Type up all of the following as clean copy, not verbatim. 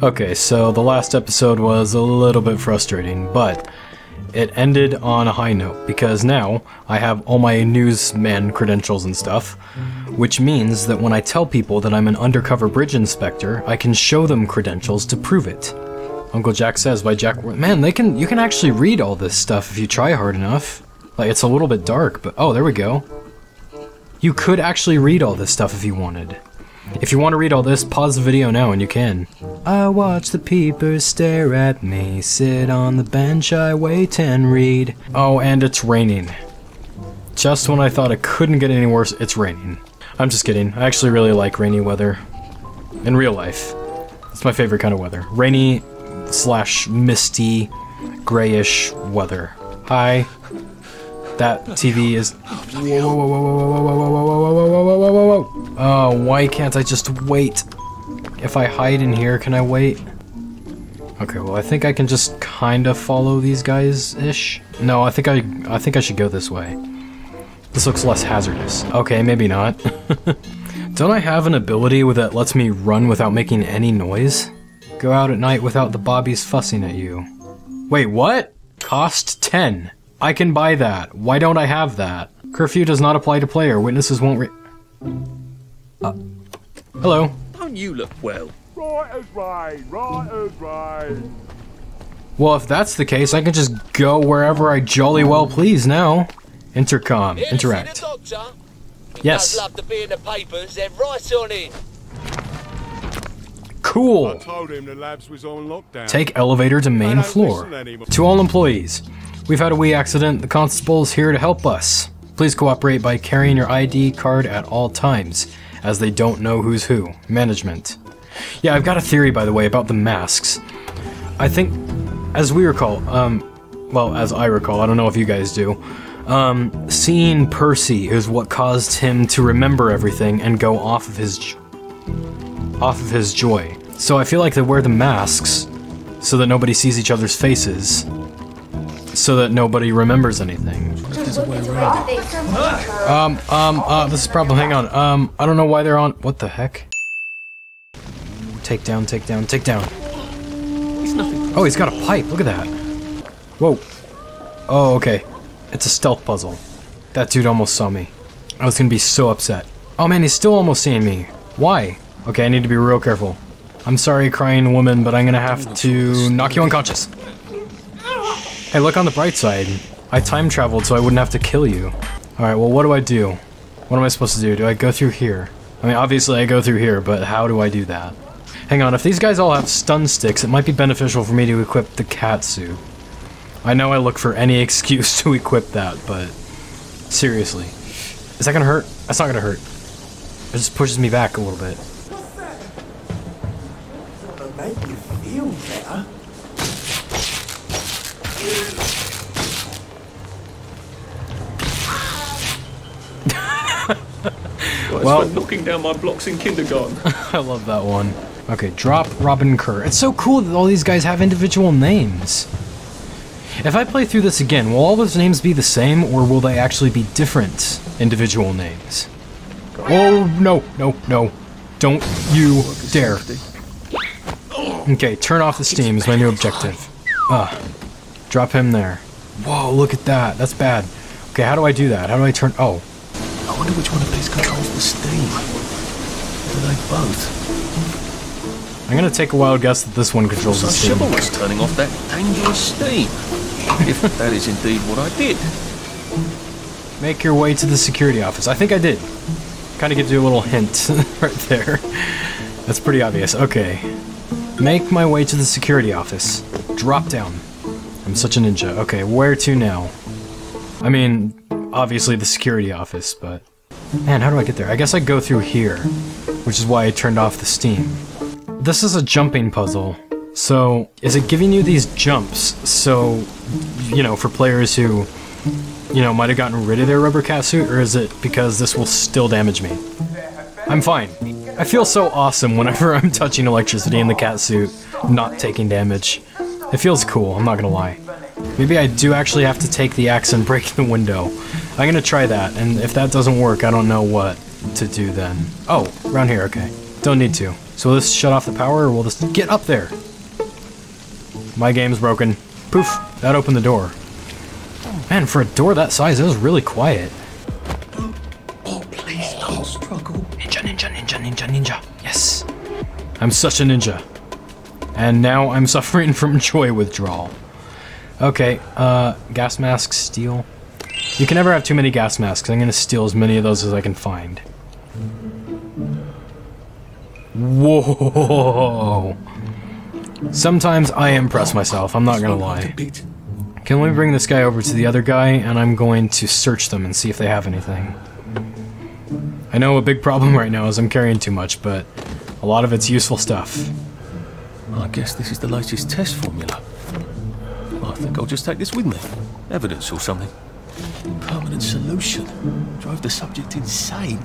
Okay, so the last episode was a little bit frustrating, but it ended on a high note because now I have all my newsman credentials and stuff, which means that when I tell people that I'm an undercover bridge inspector, I can show them credentials to prove it. Uncle Jack Says by Jack Warden. Man, you can actually read all this stuff if you try hard enough. Like, it's a little bit dark, but oh, there we go. You could actually read all this stuff if you wanted. If you want to read all this, pause the video now and you can. I watch the peepers stare at me, sit on the bench, I wait and read. Oh, and it's raining. Just when I thought it couldn't get any worse, it's raining. I'm just kidding. I actually really like rainy weather. In real life. It's my favorite kind of weather. Rainy / misty, grayish weather. Hi. That TV is... Whoa, whoa, whoa, whoa, whoa, whoa, whoa, whoa, whoa. Oh, why can't I just wait? If I hide in here, can I wait? Okay, well, I think I can just kind of follow these guys-ish. No, I think I should go this way. This looks less hazardous. Okay, maybe not. Don't I have an ability that lets me run without making any noise? Go out at night without the bobbies fussing at you. Wait, what? Cost 10. I can buy that. Why don't I have that? Curfew does not apply to player. Witnesses won't hello. Don't you look well? Right as rain, right as rain. Well, if that's the case, I can just go wherever I jolly well please now. Intercom. Interact. Yes. Love to be in the papers. They're right on in. Cool. I told him the labs was on lockdown. Take elevator to main floor. To all employees. We've had a wee accident. The constable's here to help us. Please cooperate by carrying your ID card at all times, as they don't know who's who. Management. Yeah, I've got a theory, by the way, about the masks. I think, as we recall, well, as I recall, I don't know if you guys do, seeing Percy is what caused him to remember everything and go off of his joy. So I feel like they wear the masks so that nobody sees each other's faces. So that nobody remembers anything. This is a problem. Hang on. I don't know why they're on. What the heck? Take down, take down, take down. Oh, he's got a pipe. Look at that. Whoa. Oh, okay. It's a stealth puzzle. That dude almost saw me. I was gonna be so upset. Oh man, he's still almost seeing me. Why? Okay, I need to be real careful. I'm sorry, crying woman, but I'm gonna have to knock you unconscious. Hey, look on the bright side. I time traveled so I wouldn't have to kill you. Alright, well, what do I do? What am I supposed to do? Do I go through here? I mean, obviously I go through here, but how do I do that? Hang on, if these guys all have stun sticks, it might be beneficial for me to equip the cat suit. I know I look for any excuse to equip that, but... seriously. Is that gonna hurt? That's not gonna hurt. It just pushes me back a little bit. Well, it's like knocking down my blocks in kindergarten. I love that one. Okay, drop Robin Kerr. It's so cool that all these guys have individual names. If I play through this again, will all those names be the same, or will they actually be different individual names? Oh, no, no, no. Don't you dare. Okay, turn off the steam is my new objective. Drop him there. Whoa, look at that. That's bad. Okay, how do I do that? How do I turn... oh. I wonder which one of these controls the steam. Do they both? I'm gonna take a wild guess that this one controls the steam. I was turning off that dangerous steam. If that is indeed what I did. Make your way to the security office. I think I did. Kind of gives you a little hint right there. That's pretty obvious. Okay. Make my way to the security office. Drop down. I'm such a ninja. Okay, where to now? I mean, obviously the security office, but... man, how do I get there? I guess I go through here, which is why I turned off the steam. This is a jumping puzzle, so is it giving you these jumps so, you know, for players who, you know, might have gotten rid of their rubber cat suit, or is it because this will still damage me? I'm fine. I feel so awesome whenever I'm touching electricity in the cat suit, not taking damage. It feels cool, I'm not gonna lie. Maybe I do actually have to take the axe and break the window. I'm gonna try that, and if that doesn't work, I don't know what to do then. Oh, around here, okay. Don't need to. So will this shut off the power, or will this get up there? My game's broken. Poof, that opened the door. Man, for a door that size, it was really quiet. Oh, please don't struggle. Ninja, ninja, ninja, ninja, ninja. Yes. I'm such a ninja. And now I'm suffering from joy withdrawal. Okay, gas masks, steal. You can never have too many gas masks. I'm gonna steal as many of those as I can find. Whoa! Sometimes I impress myself, I'm not gonna lie. Can we bring this guy over to the other guy, and I'm going to search them and see if they have anything. I know a big problem right now is I'm carrying too much, but a lot of it's useful stuff. I guess this is the latest test formula. I think I'll just take this with me. Evidence or something. Permanent solution. Drove the subject insane.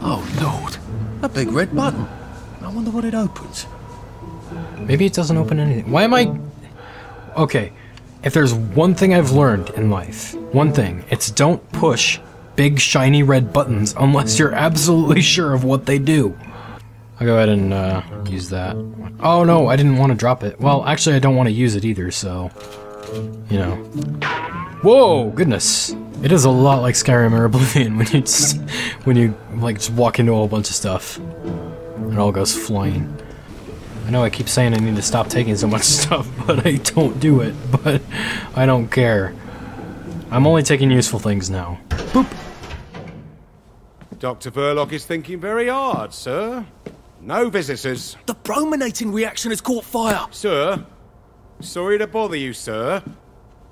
Oh, Lord. A big red button. I wonder what it opens. Maybe it doesn't open anything. Why am I... Okay. If there's one thing I've learned in life, one thing, it's don't push big shiny red buttons unless you're absolutely sure of what they do. I'll go ahead and use that. Oh no, I didn't want to drop it. Well, actually I don't want to use it either, so... You know. Whoa, goodness. It is a lot like Skyrim or Oblivion when you just walk into a whole bunch of stuff. It all goes flying. I know I keep saying I need to stop taking so much stuff, but I don't do it, but I don't care. I'm only taking useful things now. Boop! Dr. Verloc is thinking very hard, sir. No visitors. The brominating reaction has caught fire. Sir, sorry to bother you, sir,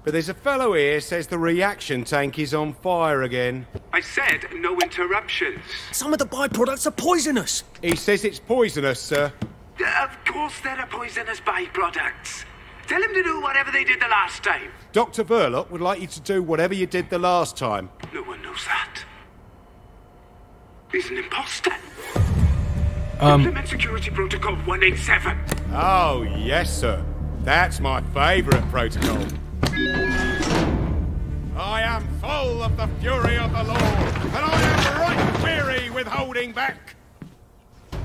but there's a fellow here says the reaction tank is on fire again. I said no interruptions. Some of the byproducts are poisonous. He says it's poisonous, sir. Of course there are poisonous byproducts. Tell him to do whatever they did the last time. Dr. Verloc would like you to do whatever you did the last time. No one knows that. He's an imposter. Implement security protocol 187. Oh, yes, sir. That's my favorite protocol. I am full of the fury of the Lord, and I am right weary with holding back.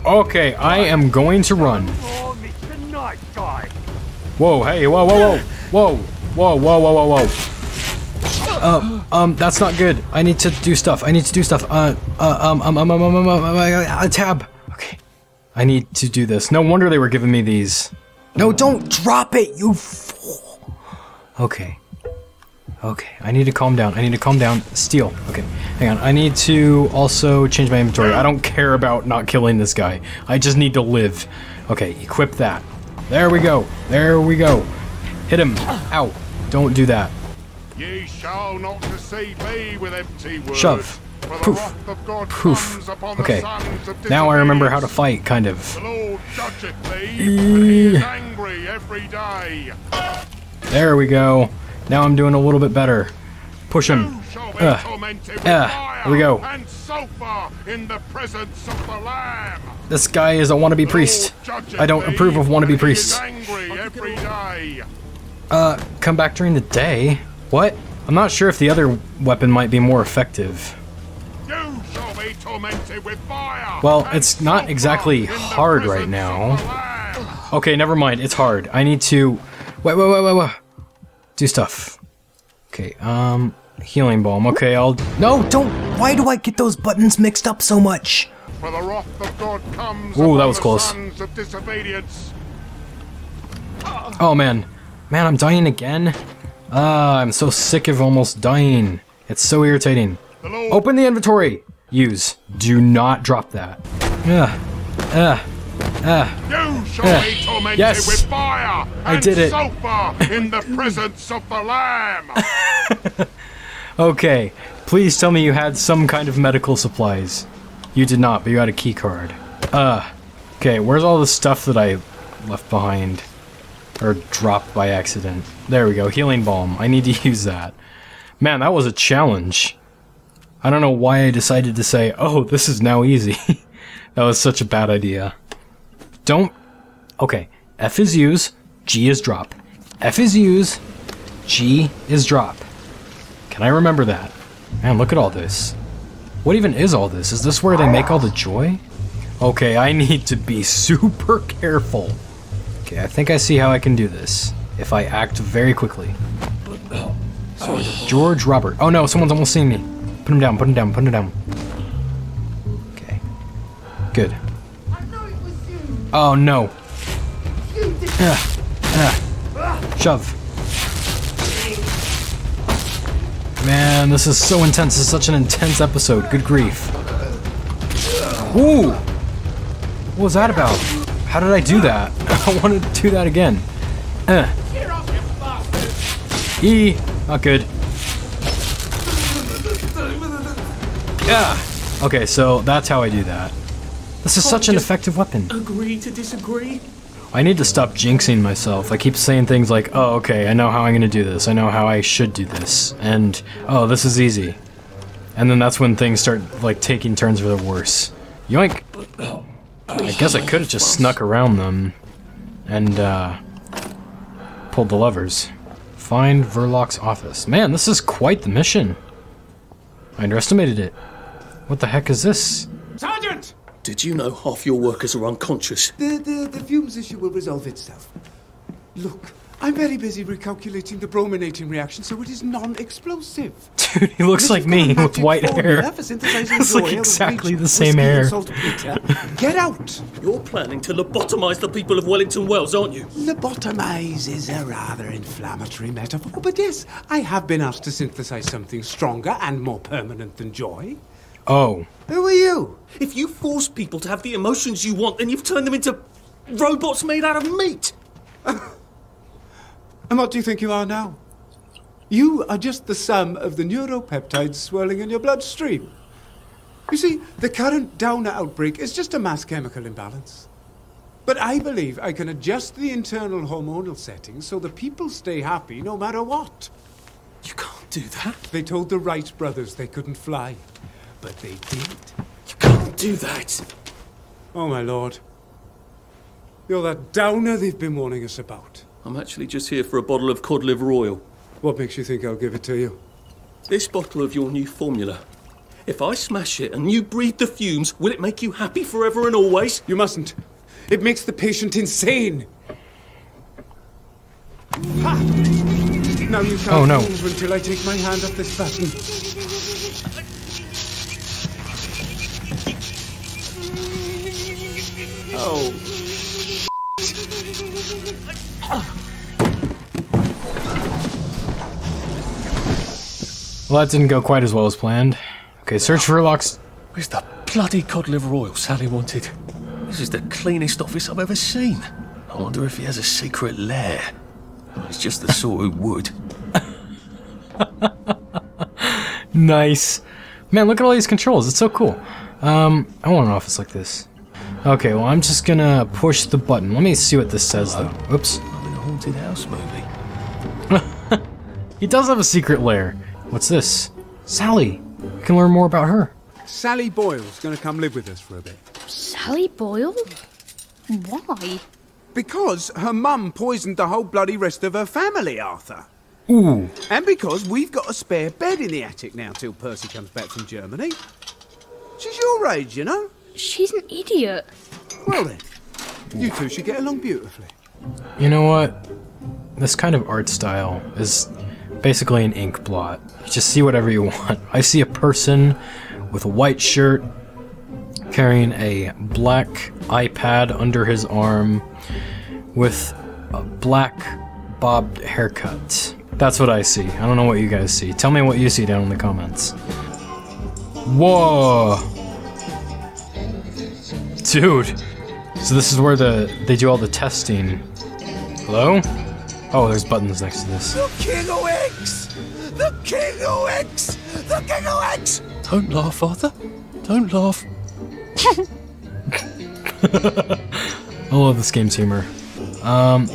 Okay, I am going to run. Whoa, hey, whoa, whoa, whoa. Whoa, whoa, whoa, whoa, whoa, whoa. That's not good. I need to do stuff. I need to do stuff. A tab. Okay. I need to do this. No wonder they were giving me these. No, don't drop it, you fool. Okay. Okay, I need to calm down. I need to calm down. Steal. Okay, hang on. I need to also change my inventory. I don't care about not killing this guy. I just need to live. Okay, equip that. There we go. There we go. Hit him. Ow. Don't do that. Ye shall not deceive me with empty words. Shove. Poof. Poof. Okay. Now I remember how to fight, kind of. The Lord judgeth thee, he is angry every day. There we go. Now I'm doing a little bit better. Push him. Here we go. This guy is a wannabe priest. I don't approve of wannabe priests. Come back during the day? What? I'm not sure if the other weapon might be more effective. Well, it's not exactly hard right now. Okay, never mind. It's hard. I need to... Wait, wait, wait, wait, wait. Do stuff. Okay, healing balm. Okay, I'll... No, don't... Why do I get those buttons mixed up so much? Ooh, that was close. Oh, man. Man, I'm dying again? I'm so sick of almost dying. It's so irritating. Open the inventory! Use. Do not drop that. You shall be tormented with fire and sulfur in the presence of the Lamb. Okay, please tell me you had some kind of medical supplies. You did not, but you had a key card. Okay, where's all the stuff that I left behind or dropped by accident? There we go, healing balm. I need to use that. Man, that was a challenge. I don't know why I decided to say, oh, this is now easy. That was such a bad idea. Don't... Okay. F is use, G is drop. F is use, G is drop. Can I remember that? Man, look at all this. What even is all this? Is this where they make all the joy? Okay, I need to be super careful. Okay, I think I see how I can do this if I act very quickly. Sorry. George Robert. Oh no, someone's almost seeing me. Put him down, put him down, put him down. Okay. Good. Oh no. Shove. Man, this is so intense. This is such an intense episode. Good grief. Ooh! What was that about? How did I do that? I want to do that again. E. Not good. Yeah. Okay, so that's how I do that. This is such an effective weapon. Agree to disagree? I need to stop jinxing myself. I keep saying things like, oh, okay, I know how I'm gonna do this. I know how I should do this. And, oh, this is easy. And then that's when things start, like, taking turns for the worse. Yoink. I guess I could've just snuck around them and, pulled the levers. Find Verloc's office. Man, this is quite the mission. I underestimated it. What the heck is this? Sergeant! Did you know half your workers are unconscious? The fumes issue will resolve itself. Look, I'm very busy recalculating the brominating reaction so it is non-explosive. Dude, he looks like me with white hair. It's like exactly the same hair. Get out! You're planning to lobotomize the people of Wellington Wells, aren't you? Lobotomize is a rather inflammatory metaphor, but yes, I have been asked to synthesize something stronger and more permanent than joy. Oh. Who are you? If you force people to have the emotions you want, then you've turned them into robots made out of meat. And what do you think you are now? You are just the sum of the neuropeptides swirling in your bloodstream. You see, the current downer outbreak is just a mass chemical imbalance. But I believe I can adjust the internal hormonal settings so the people stay happy no matter what. You can't do that. They told the Wright brothers they couldn't fly. But they did. You can't do that! Oh, my lord. You're that downer they've been warning us about. I'm actually just here for a bottle of cod liver oil. What makes you think I'll give it to you? This bottle of your new formula. If I smash it and you breathe the fumes, will it make you happy forever and always? You mustn't. It makes the patient insane. Ha! Now you can't move until I take my hand off this button. Oh. Well, that didn't go quite as well as planned. Okay, search Verloc's. Where's the bloody cod liver oil Sally wanted? This is the cleanest office I've ever seen. I wonder if he has a secret lair. He's just the sort who would. Nice. Man, look at all these controls. It's so cool. I want an office like this. Okay, well, I'm just gonna push the button. Let me see what this says, though. Oops. I'm in a haunted house movie. He does have a secret lair. What's this? Sally. We can learn more about her. Sally Boyle's gonna come live with us for a bit. Sally Boyle? Why? Because her mum poisoned the whole bloody rest of her family, Arthur. Ooh. And because we've got a spare bed in the attic now till Percy comes back from Germany. She's your age, you know? She's an idiot. Well then, you two should get along beautifully. You know what? This kind of art style is basically an ink blot. You just see whatever you want. I see a person with a white shirt carrying a black iPad under his arm with a black bobbed haircut. That's what I see. I don't know what you guys see. Tell me what you see down in the comments. Whoa! Dude, so this is where they do all the testing. Hello? Oh, there's buttons next to this. The King of X! The King of X! The King of X! Don't laugh, Arthur. Don't laugh. I love this game's humor.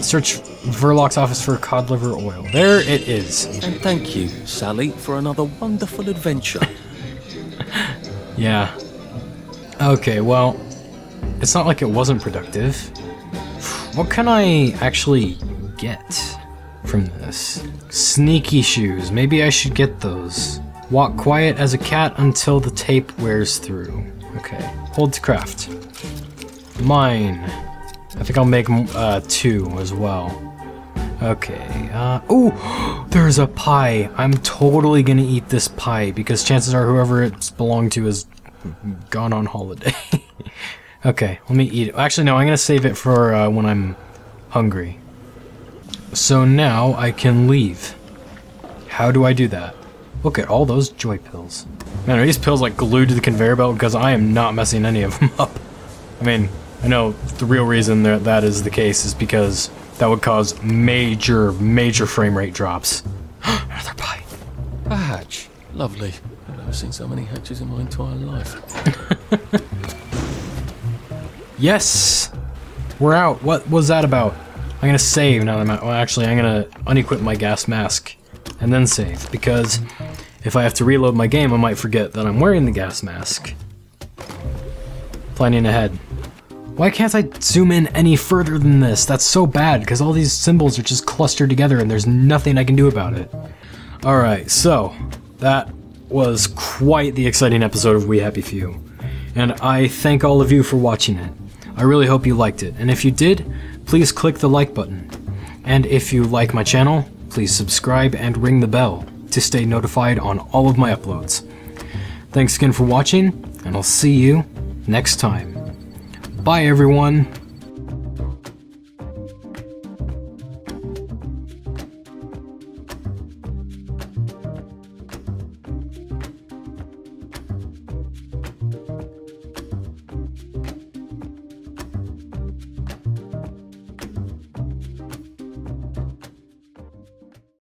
Search Verloc's office for cod liver oil. There it is. And thank you, Sally, for another wonderful adventure. Yeah. Okay, well... It's not like it wasn't productive. What can I actually get from this? Sneaky shoes. Maybe I should get those. Walk quiet as a cat until the tape wears through. Okay. Holds craft. Mine. I think I'll make two as well. Okay. Oh, there's a pie. I'm totally gonna eat this pie because chances are whoever it's belonged to is gone on holiday. Okay, let me eat it. Actually, no, I'm gonna save it for when I'm hungry. So now I can leave. How do I do that? Look at all those joy pills. Man, are these pills like glued to the conveyor belt? Because I am not messing any of them up. I mean, I know the real reason that is the case is because that would cause major, major frame rate drops. Another pie. A hatch. Lovely. I've never seen so many hatches in my entire life. Yes! We're out. What was that about? I'm gonna save now that I'm out. Well, actually, I'm gonna unequip my gas mask and then save, because if I have to reload my game, I might forget that I'm wearing the gas mask. Planning ahead. Why can't I zoom in any further than this? That's so bad, because all these symbols are just clustered together and there's nothing I can do about it. Alright, so that was quite the exciting episode of We Happy Few, and I thank all of you for watching it. I really hope you liked it, and if you did, please click the like button. And if you like my channel, please subscribe and ring the bell to stay notified on all of my uploads. Thanks again for watching, and I'll see you next time. Bye everyone!